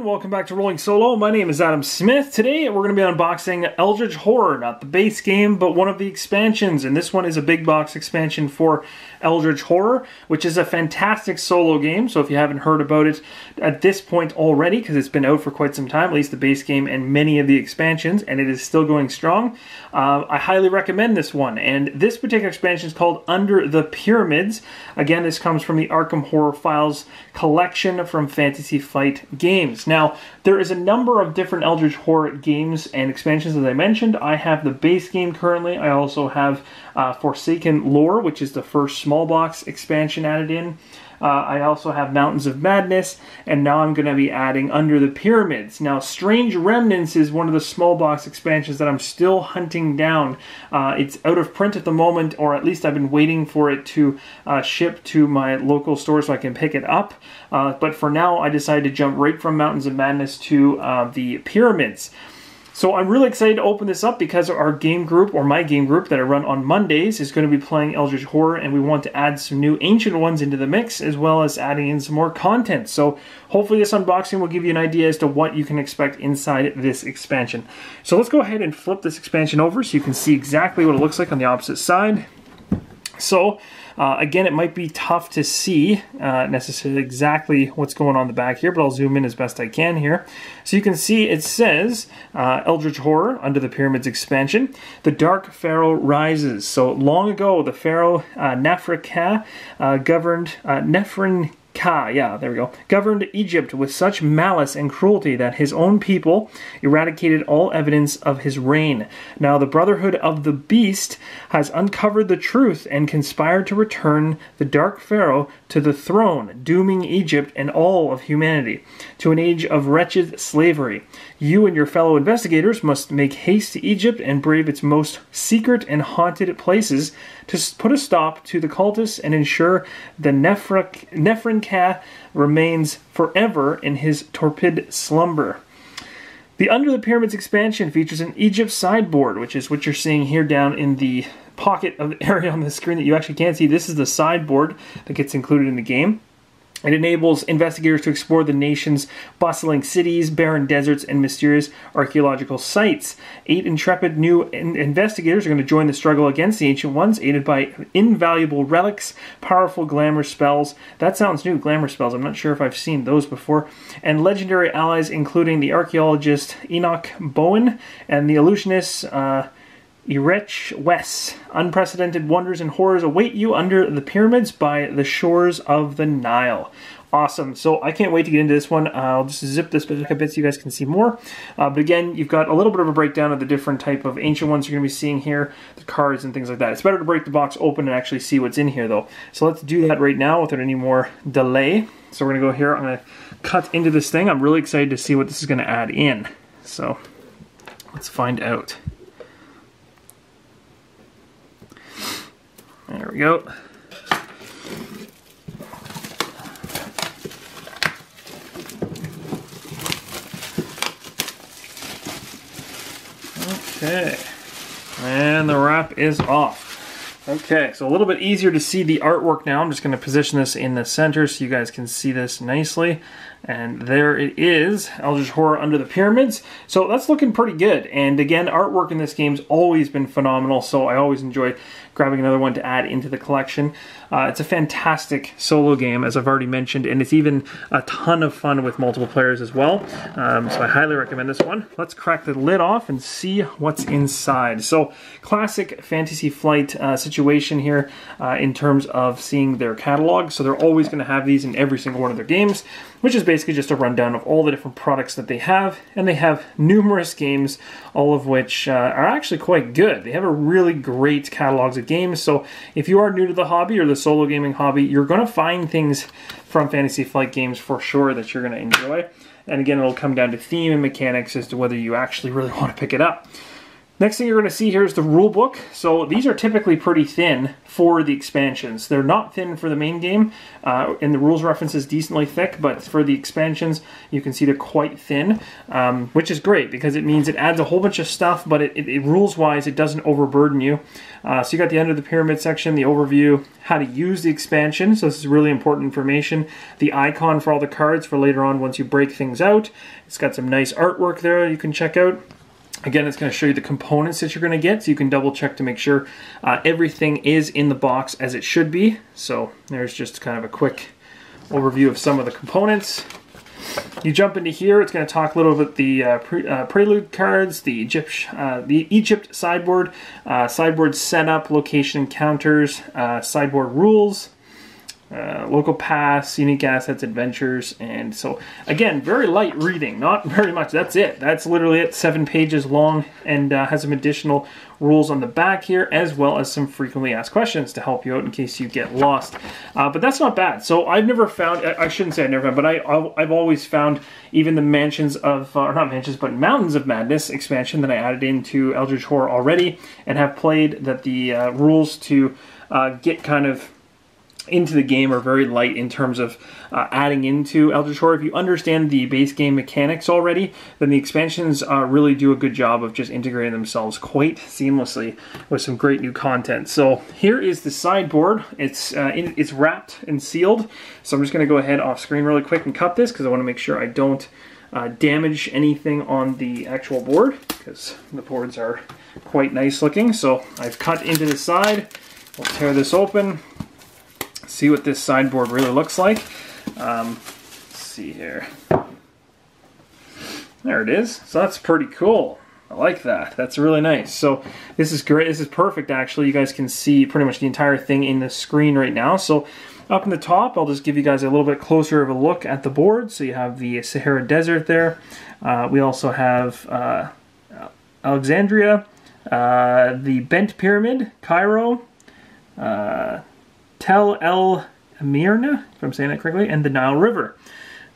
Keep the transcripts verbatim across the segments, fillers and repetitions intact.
everyone, welcome back to Rolling Solo. My name is Adam Smith. Today we're going to be unboxing Eldritch Horror, not the base game, but one of the expansions, and this one is a big box expansion for Eldritch Horror, which is a fantastic solo game, so if you haven't heard about it at this point already, because it's been out for quite some time, at least the base game and many of the expansions, and it is still going strong, uh, I highly recommend this one. And this particular expansion is called Under the Pyramids. Again, this comes from the Arkham Horror Files collection from Fantasy Flight Games. Now, there is a number of different Eldritch Horror games and expansions, as I mentioned. I have the base game currently. I also have uh, Forsaken Lore, which is the first small box expansion added in. Uh, I also have Mountains of Madness, and now I'm going to be adding Under the Pyramids. Now, Strange Remnants is one of the small box expansions that I'm still hunting down. Uh, it's out of print at the moment, or at least I've been waiting for it to uh, ship to my local store so I can pick it up. Uh, but for now, I decided to jump right from Mountains of Madness to uh, the Pyramids. So I'm really excited to open this up because our game group, or my game group that I run on Mondays, is going to be playing Eldritch Horror, and we want to add some new ancient ones into the mix, as well as adding in some more content. So hopefully this unboxing will give you an idea as to what you can expect inside this expansion. So let's go ahead and flip this expansion over so you can see exactly what it looks like on the opposite side. So uh, again, it might be tough to see uh, necessarily exactly what's going on in the back here, but I'll zoom in as best I can here. So you can see it says uh, Eldritch Horror Under the Pyramids expansion. The Dark Pharaoh rises. So long ago, the Pharaoh uh, Nephren-Ka uh, governed uh, Nephren-Ka. Ka, yeah, there we go, governed Egypt with such malice and cruelty that his own people eradicated all evidence of his reign. Now the Brotherhood of the Beast has uncovered the truth and conspired to return the Dark Pharaoh to the throne, dooming Egypt and all of humanity to an age of wretched slavery. You and your fellow investigators must make haste to Egypt and brave its most secret and haunted places to put a stop to the cultists and ensure the Nephren-Ka Ka remains forever in his torpid slumber. The Under the Pyramids expansion features an Egypt sideboard, which is what you're seeing here down in the pocket of the area on the screen that you actually can't see. This is the sideboard that gets included in the game. It enables investigators to explore the nation's bustling cities, barren deserts, and mysterious archaeological sites. Eight intrepid new in investigators are going to join the struggle against the ancient ones, aided by invaluable relics, powerful glamour spells. That sounds new, glamour spells. I'm not sure if I've seen those before. And legendary allies, including the archaeologist Enoch Bowen and the illusionist uh, Rich Wes. Unprecedented wonders and horrors await you under the pyramids by the shores of the Nile. Awesome. So I can't wait to get into this one. I'll just zip this back a bit so you guys can see more. Uh, but again, you've got a little bit of a breakdown of the different type of ancient ones you're going to be seeing here, the cards and things like that. It's better to break the box open and actually see what's in here though. So let's do that right now without any more delay. So we're going to go here. I'm going to cut into this thing. I'm really excited to see what this is going to add in. So let's find out. There we go. Okay, and the wrap is off. Okay, so a little bit easier to see the artwork now. I'm just going to position this in the center so you guys can see this nicely. And there it is, Eldritch Horror Under the Pyramids. So that's looking pretty good. And again, artwork in this game's always been phenomenal, so I always enjoy grabbing another one to add into the collection. Uh, it's a fantastic solo game, as I've already mentioned, and it's even a ton of fun with multiple players as well. Um, so I highly recommend this one. Let's crack the lid off and see what's inside. So classic Fantasy Flight uh, situation. situation here uh, in terms of seeing their catalog. So they're always going to have these in every single one of their games, which is basically just a rundown of all the different products that they have. And they have numerous games, all of which uh, are actually quite good. They have a really great catalogs of games. So if you are new to the hobby or the solo gaming hobby, you're going to find things from Fantasy Flight Games for sure that you're going to enjoy. And again, it'll come down to theme and mechanics as to whether you actually really want to pick it up. Next thing you're going to see here is the rule book. So these are typically pretty thin for the expansions. They're not thin for the main game, uh, and the rules reference is decently thick, but for the expansions, you can see they're quite thin, um, which is great because it means it adds a whole bunch of stuff, but it, it, it rules-wise, it doesn't overburden you. Uh, so you got the Under the Pyramid section, the overview, how to use the expansion, so this is really important information. The icon for all the cards for later on once you break things out. It's got some nice artwork there you can check out. Again, it's going to show you the components that you're going to get, so you can double check to make sure uh, everything is in the box as it should be. So there's just kind of a quick overview of some of the components. You jump into here, it's going to talk a little about the uh, pre uh, prelude cards, the Egypt, uh, the Egypt sideboard, uh, sideboard setup, location encounters, uh, sideboard rules, Uh, local pass, unique assets, adventures, and so again, very light reading, not very much. That's it. That's literally it. Seven pages long, and uh, has some additional rules on the back here, as well as some frequently asked questions to help you out in case you get lost. Uh, but that's not bad. So I've never found. I, I shouldn't say I never found, but I I've always found even the mansions of, uh, or not mansions, but Mountains of Madness expansion that I added into Eldritch Horror already, and have played that the uh, rules to uh, get kind of into the game are very light in terms of uh, adding into Eldritch Horror. If you understand the base game mechanics already, then the expansions uh, really do a good job of just integrating themselves quite seamlessly with some great new content. So here is the sideboard. It's uh, in, it's wrapped and sealed. So I'm just going to go ahead off screen really quick and cut this because I want to make sure I don't uh, damage anything on the actual board, because the boards are quite nice looking. So I've cut into the side. We'll tear this open. See what this sideboard really looks like. Um, let's see here. There it is. So that's pretty cool. I like that. That's really nice. So this is great. This is perfect, actually. You guys can see pretty much the entire thing in the screen right now. So up in the top, I'll just give you guys a little bit closer of a look at the board. So you have the Sahara Desert there. Uh, we also have uh, Alexandria, uh, the Bent Pyramid, Cairo, uh, Tel El-Amarna, if I'm saying that correctly, and the Nile River.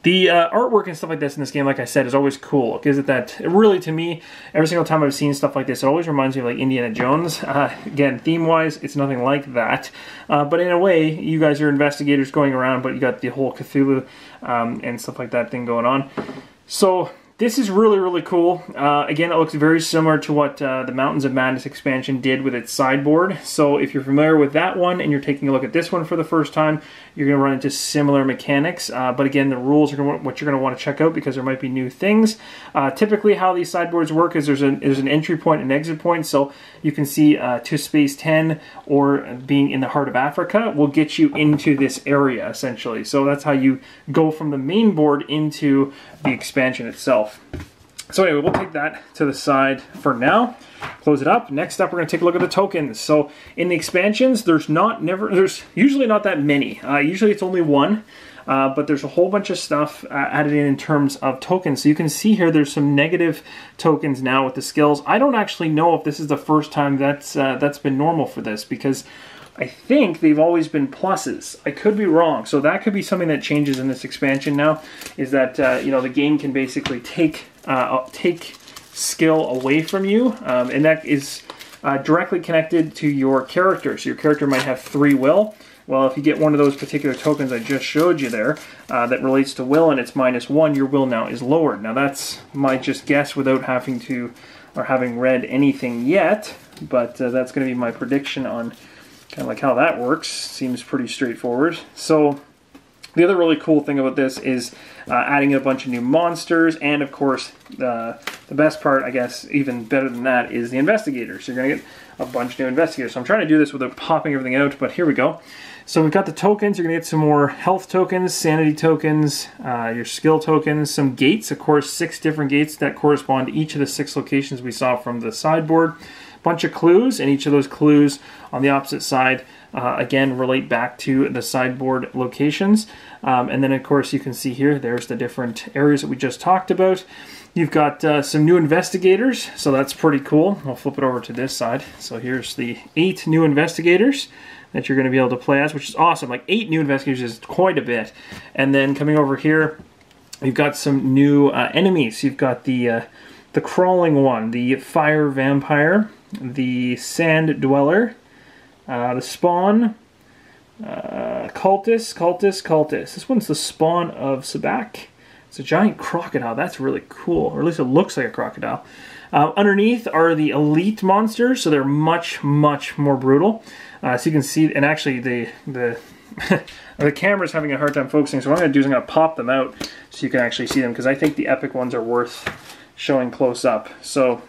The uh, artwork and stuff like this in this game, like I said, is always cool. It gives it that, it really, to me, every single time I've seen stuff like this, it always reminds me of like Indiana Jones. Uh, again, theme-wise, it's nothing like that. Uh, but in a way, you guys are investigators going around, but you got the whole Cthulhu um, and stuff like that thing going on. So this is really, really cool. Uh, again, it looks very similar to what uh, the Mountains of Madness expansion did with its sideboard. So if you're familiar with that one and you're taking a look at this one for the first time, you're going to run into similar mechanics. Uh, but again, the rules are gonna, what you're going to want to check out because there might be new things. Uh, typically, how these sideboards work is there's an, there's an entry point and exit point. So you can see uh, to space ten or being in the heart of Africa will get you into this area, essentially. So that's how you go from the main board into the expansion itself. So anyway, we'll take that to the side for now. Close it up. Next up, we're going to take a look at the tokens. So in the expansions, there's not never there's usually not that many. Uh, usually it's only one, uh, but there's a whole bunch of stuff uh, added in in terms of tokens. So you can see here there's some negative tokens now with the skills. I don't actually know if this is the first time that's uh, that's been normal for this, because I think they've always been pluses. I could be wrong. So that could be something that changes in this expansion now, is that uh, you know, the game can basically take uh, take skill away from you, um, and that is uh, directly connected to your character. So your character might have three will. Well, if you get one of those particular tokens I just showed you there uh, that relates to will and it's minus one, your will now is lowered. Now that's my just guess without having to or having read anything yet, but uh, that's going to be my prediction on kind of like how that works. Seems pretty straightforward. So the other really cool thing about this is uh, adding a bunch of new monsters, and of course uh, the best part, I guess, even better than that, is the investigators. So you're going to get a bunch of new investigators. So I'm trying to do this without popping everything out, but here we go. So we've got the tokens. You're going to get some more health tokens, sanity tokens, uh, your skill tokens, some gates, of course, six different gates that correspond to each of the six locations we saw from the sideboard. Bunch of clues, and each of those clues on the opposite side uh, again relate back to the sideboard locations, um, and then of course you can see here there's the different areas that we just talked about. You've got uh, some new investigators, so that's pretty cool. I'll flip it over to this side. So here's the eight new investigators that you're going to be able to play as, which is awesome. Like, eight new investigators is quite a bit. And then coming over here, you've got some new uh, enemies. You've got the uh, the Crawling One, the Fire Vampire, the Sand Dweller, uh, the Spawn, uh, Cultist, Cultist, Cultist. This one's the Spawn of Sabak. It's a giant crocodile. That's really cool, or at least it looks like a crocodile. Uh, underneath are the elite monsters, so they're much, much more brutal. Uh, so you can see, and actually the the the camera's having a hard time focusing, so what I'm going to do is I'm going to pop them out so you can actually see them, because I think the epic ones are worth showing close up. So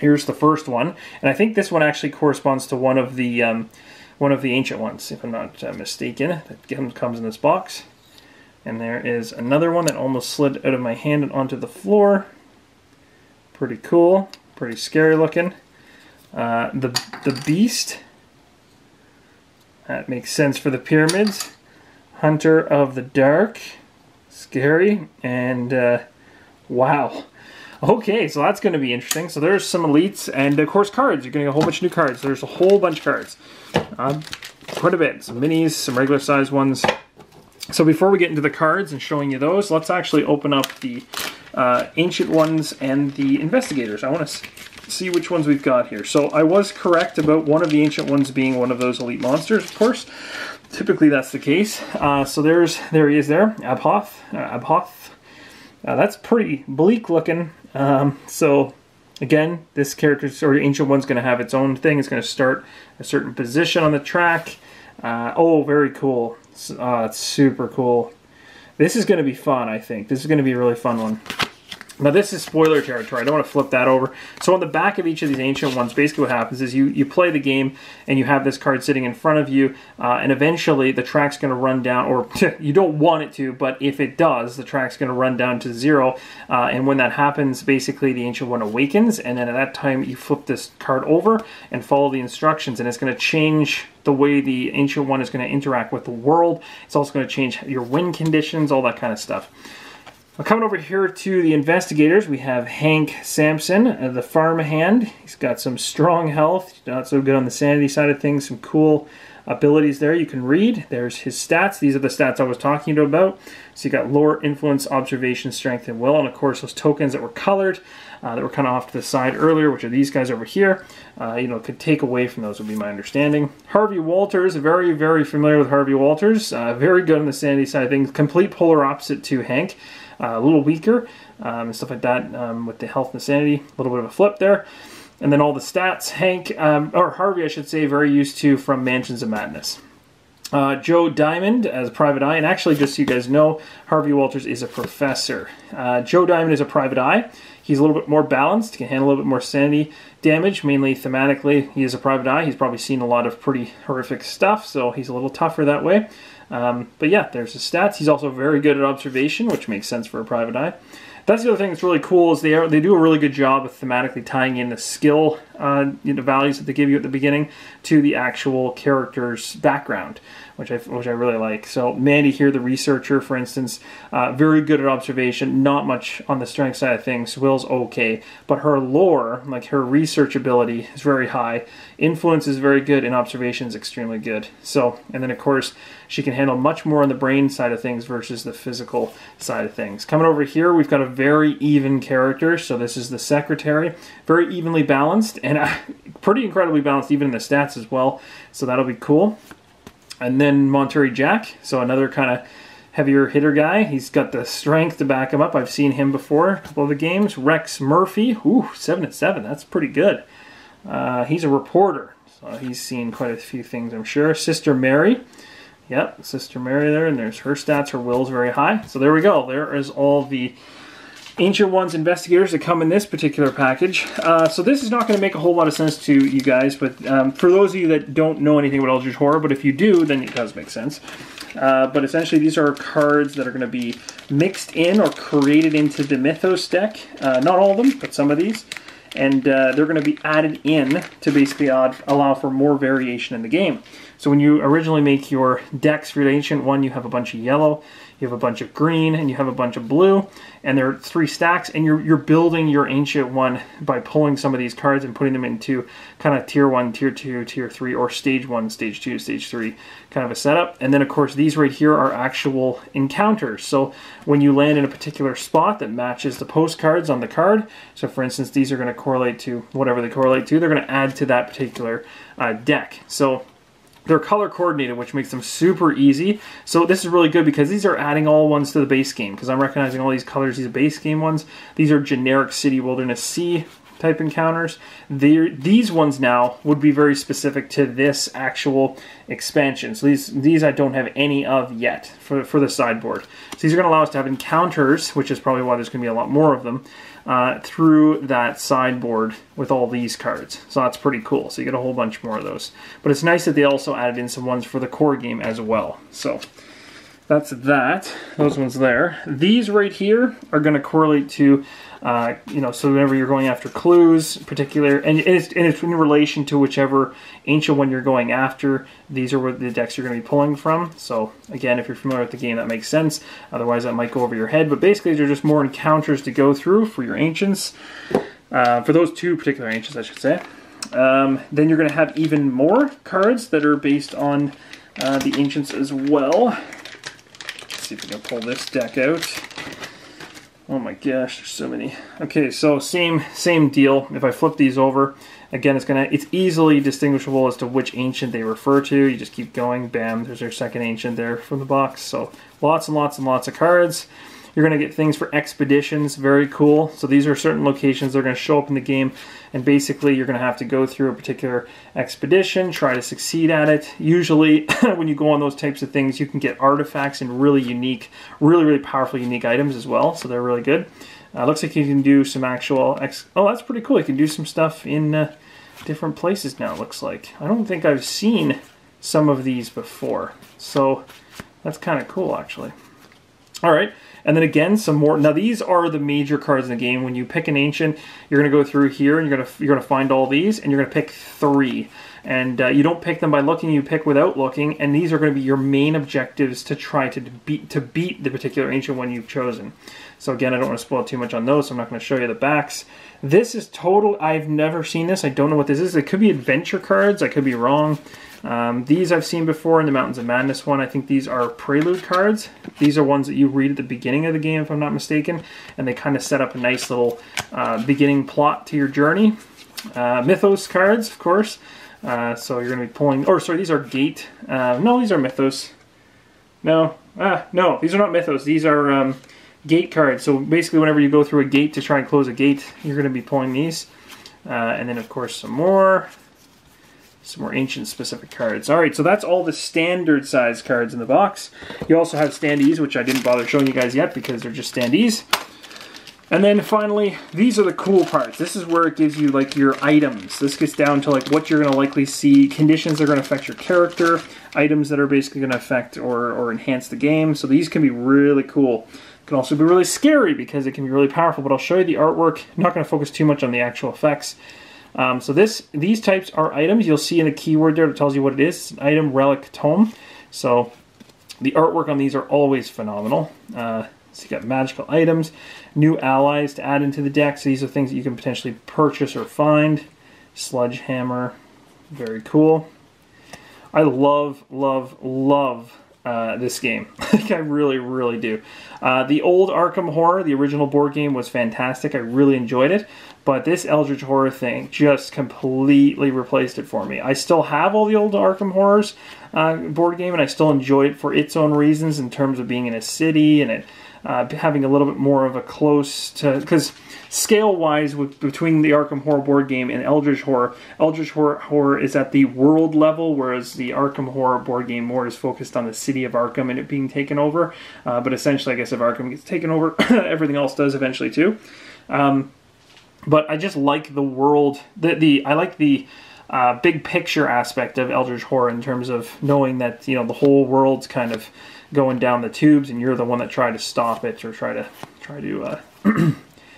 here's the first one, and I think this one actually corresponds to one of the um, one of the ancient ones, if I'm not uh, mistaken. That comes in this box. And there is another one that almost slid out of my hand and onto the floor. Pretty cool, pretty scary looking. Uh, the the Beast. That makes sense for the pyramids. Hunter of the Dark, scary, and uh, wow. Okay, so that's going to be interesting. So there's some elites, and of course cards. You're going to get a whole bunch of new cards. There's a whole bunch of cards, uh, quite a bit. Some minis, some regular size ones. So before we get into the cards and showing you those, let's actually open up the uh, Ancient Ones and the Investigators. I want to see which ones we've got here. So I was correct about one of the Ancient Ones being one of those elite monsters, of course. Typically that's the case. Uh, so there's there he is there, Abhoth. Uh, Abhoth. Uh, that's pretty bleak looking. Um, so again, this character, or Ancient One's going to have its own thing. It's going to start a certain position on the track. Uh, oh, very cool. Oh, it's super cool. This is going to be fun, I think. This is going to be a really fun one. Now, this is spoiler territory. I don't want to flip that over. So on the back of each of these Ancient Ones, basically what happens is you, you play the game, and you have this card sitting in front of you, uh, and eventually the track's going to run down, or you don't want it to, but if it does, the track's going to run down to zero, uh, and when that happens, basically the Ancient One awakens, and then at that time you flip this card over and follow the instructions, and it's going to change the way the Ancient One is going to interact with the world. It's also going to change your win conditions, all that kind of stuff. Well, coming over here to the investigators, we have Hank Sampson, uh, the farmhand. He's got some strong health, he's not so good on the sanity side of things, some cool abilities there you can read. There's his stats. These are the stats I was talking to you about. So you got lore, influence, observation, strength, and will, and of course those tokens that were colored, uh, that were kind of off to the side earlier, which are these guys over here. Uh, you know, could take away from those would be my understanding. Harvey Walters, very, very familiar with Harvey Walters. Uh, very good on the sanity side of things. Complete polar opposite to Hank. Uh, a little weaker, um, and stuff like that, um, with the health and sanity. A little bit of a flip there. And then all the stats, Hank, um, or Harvey, I should say, very used to from Mansions of Madness. Uh, Joe Diamond as Private Eye, and actually, just so you guys know, Harvey Walters is a professor. Uh, Joe Diamond is a Private Eye. He's a little bit more balanced, can handle a little bit more sanity damage, mainly thematically. He is a Private Eye. He's probably seen a lot of pretty horrific stuff, so he's a little tougher that way. Um, but yeah, there's his stats. He's also very good at observation, which makes sense for a Private Eye. That's the other thing that's really cool is they are, they do a really good job of thematically tying in the skill uh, you know, values that they give you at the beginning to the actual character's background, which I, which I really like. So Mandy here, the researcher, for instance, uh, very good at observation, not much on the strength side of things. Will's okay, but her lore, like her research ability, is very high. Influence is very good, and observation is extremely good. So, and then of course, she can handle much more on the brain side of things versus the physical side of things. Coming over here, we've got a very even character. So this is the secretary, very evenly balanced, and uh, pretty incredibly balanced even in the stats as well. So that'll be cool. And then Monterey Jack, so another kind of heavier hitter guy. He's got the strength to back him up. I've seen him before a couple of the games. Rex Murphy, ooh, seven and seven. That's pretty good. Uh, he's a reporter, so he's seen quite a few things, I'm sure. Sister Mary. Yep, Sister Mary there, and there's her stats. Her will's very high. So there we go. There is all the Ancient Ones investigators that come in this particular package. Uh, so this is not going to make a whole lot of sense to you guys, but um, for those of you that don't know anything about Eldritch Horror, but if you do, then it does make sense. Uh, but essentially these are cards that are going to be mixed in or created into the Mythos deck. Uh, not all of them, but some of these. And uh, they're going to be added in to basically allow for more variation in the game. So when you originally make your decks for your Ancient One, you have a bunch of yellow. you have a bunch of green and you have a bunch of blue, and there are three stacks, and you're, you're building your Ancient One by pulling some of these cards and putting them into kind of tier one, tier two, tier three, or stage one, stage two, stage three kind of a setup. And then of course these right here are actual encounters. So when you land in a particular spot that matches the postcards on the card, so for instance these are going to correlate to whatever they correlate to, they're going to add to that particular uh, deck. So they're color coordinated, which makes them super easy. So this is really good because these are adding all ones to the base game, because I'm recognizing all these colors, these base game ones. These are generic City, Wilderness, Sea type encounters. They're, these ones now would be very specific to this actual expansion. So these, these I don't have any of yet for, for the sideboard. So these are going to allow us to have encounters, which is probably why there's going to be a lot more of them, uh, through that sideboard with all these cards. So that's pretty cool. So you get a whole bunch more of those. But it's nice that they also added in some ones for the core game as well. So that's that. Those ones there. These right here are going to correlate to, uh, you know, so whenever you're going after clues, particular, and it's, and it's in relation to whichever Ancient One you're going after. These are what the decks you're going to be pulling from. So again, if you're familiar with the game, that makes sense. Otherwise, that might go over your head. But basically, they're just more encounters to go through for your Ancients, uh, for those two particular Ancients, I should say. Um, then you're going to have even more cards that are based on uh, the Ancients as well. See if we can pull this deck out. Oh my gosh, there's so many. Okay, so same same deal. If I flip these over, again, it's gonna it's easily distinguishable as to which Ancient they refer to. You just keep going, bam, there's your second Ancient there from the box. So lots and lots and lots of cards. You're gonna get things for expeditions, very cool. So these are certain locations that are gonna show up in the game, and basically you're gonna have to go through a particular expedition, try to succeed at it. Usually when you go on those types of things, you can get artifacts and really unique, really, really powerful unique items as well, so they're really good. Uh, looks like you can do some actual, ex oh, that's pretty cool. You can do some stuff in uh, different places now, it looks like. I don't think I've seen some of these before, so that's kinda cool actually. All right. And then again, some more. Now these are the major cards in the game. When you pick an Ancient, you're going to go through here, and you're going to you're going to find all these, and you're going to pick three. And uh, you don't pick them by looking; you pick without looking. And these are going to be your main objectives to try to beat to beat the particular Ancient One you've chosen. So again, I don't want to spoil too much on those, so I'm not going to show you the backs. This is total. I've never seen this. I don't know what this is. It could be adventure cards. I could be wrong. Um, these I've seen before in the Mountains of Madness one. I think these are prelude cards. These are ones that you read at the beginning of the game, if I'm not mistaken, and they kind of set up a nice little uh, beginning plot to your journey. Uh, mythos cards, of course. Uh, so you're going to be pulling... Or, sorry, these are gate... Uh, no, these are mythos. No. Ah, no, these are not mythos. These are um, gate cards. So basically, whenever you go through a gate to try and close a gate, you're going to be pulling these. Uh, and then, of course, some more... Some more Ancient specific cards. Alright, so that's all the standard size cards in the box. You also have standees, which I didn't bother showing you guys yet because they're just standees. And then finally, these are the cool parts. This is where it gives you like your items. This gets down to like what you're going to likely see, conditions that are going to affect your character, items that are basically going to affect or, or enhance the game. So these can be really cool. Can also be really scary because it can be really powerful, but I'll show you the artwork. I'm not going to focus too much on the actual effects. Um, so this, these types are items. You'll see in the keyword there that tells you what it is. It's an item, relic, tome. So the artwork on these are always phenomenal. Uh, so you got magical items, new allies to add into the deck. So these are things that you can potentially purchase or find. Sludge hammer, very cool. I love, love, love uh, this game. Like I really, really do. Uh, the old Arkham Horror, the original board game, was fantastic. I really enjoyed it. But this Eldritch Horror thing just completely replaced it for me. I still have all the old Arkham Horrors uh, board game, and I still enjoy it for its own reasons in terms of being in a city and it uh, having a little bit more of a close to... Because scale-wise, with, between the Arkham Horror board game and Eldritch Horror, Eldritch Horror, Horror is at the world level, whereas the Arkham Horror board game more is focused on the city of Arkham and it being taken over. Uh, but essentially, I guess if Arkham gets taken over, everything else does eventually too. Um... But I just like the world, the, the I like the uh, big picture aspect of Eldritch Horror in terms of knowing that, you know, the whole world's kind of going down the tubes and you're the one that tried to stop it or try to, try to uh,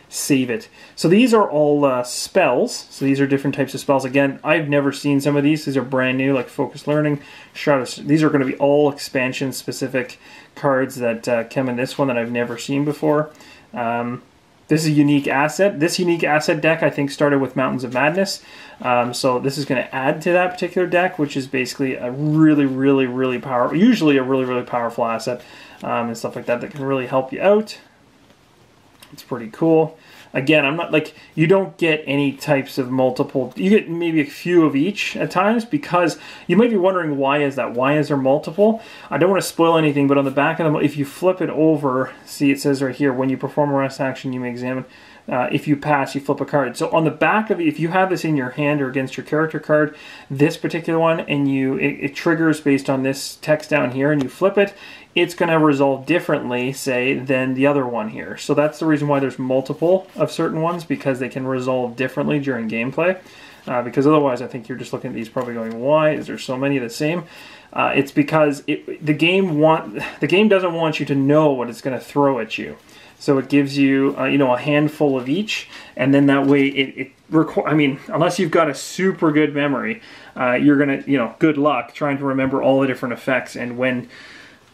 save it. So these are all uh, spells. So these are different types of spells. Again, I've never seen some of these. These are brand new, like Focus Learning, Shroud of... These are going to be all expansion-specific cards that uh, come in this one that I've never seen before. Um, this is a unique asset. This unique asset deck, I think, started with Mountains of Madness. Um, so this is going to add to that particular deck, which is basically a really, really, really powerful... Usually a really, really powerful asset um, and stuff like that that can really help you out. It's pretty cool. Again, I'm not like, you don't get any types of multiple, you get maybe a few of each at times, because you might be wondering why is that? Why is there multiple? I don't want to spoil anything, but on the back of them, if you flip it over, see it says right here, when you perform a rest action, you may examine. Uh, if you pass, you flip a card. So on the back of it, if you have this in your hand or against your character card, this particular one, and you it, it triggers based on this text down here, and you flip it, it's going to resolve differently, say, than the other one here. So that's the reason why there's multiple of certain ones, because they can resolve differently during gameplay. Uh, because otherwise, I think you're just looking at these probably going, why is there so many of the same? Uh, it's because it, the game want the game doesn't want you to know what it's going to throw at you. So it gives you, uh, you know, a handful of each, and then that way it, it record. I mean, unless you've got a super good memory, uh, you're gonna, you know, good luck trying to remember all the different effects and when,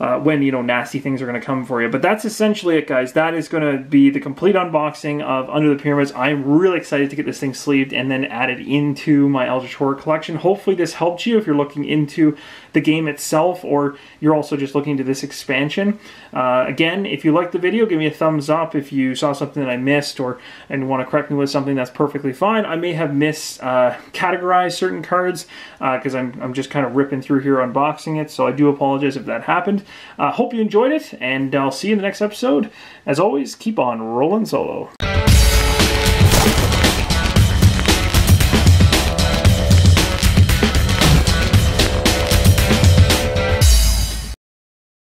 uh, when you know, nasty things are gonna come for you. But that's essentially it, guys. That is gonna be the complete unboxing of Under the Pyramids. I'm really excited to get this thing sleeved and then added into my Eldritch Horror collection. Hopefully this helped you if you're looking into the game itself, or you're also just looking to this expansion. Uh, again, if you liked the video, give me a thumbs up. If you saw something that I missed or and want to correct me with something, that's perfectly fine. I may have mis uh, categorized certain cards because uh, I'm, I'm just kind of ripping through here unboxing it, so I do apologize if that happened. I uh, hope you enjoyed it, and I'll see you in the next episode. As always, keep on rolling solo.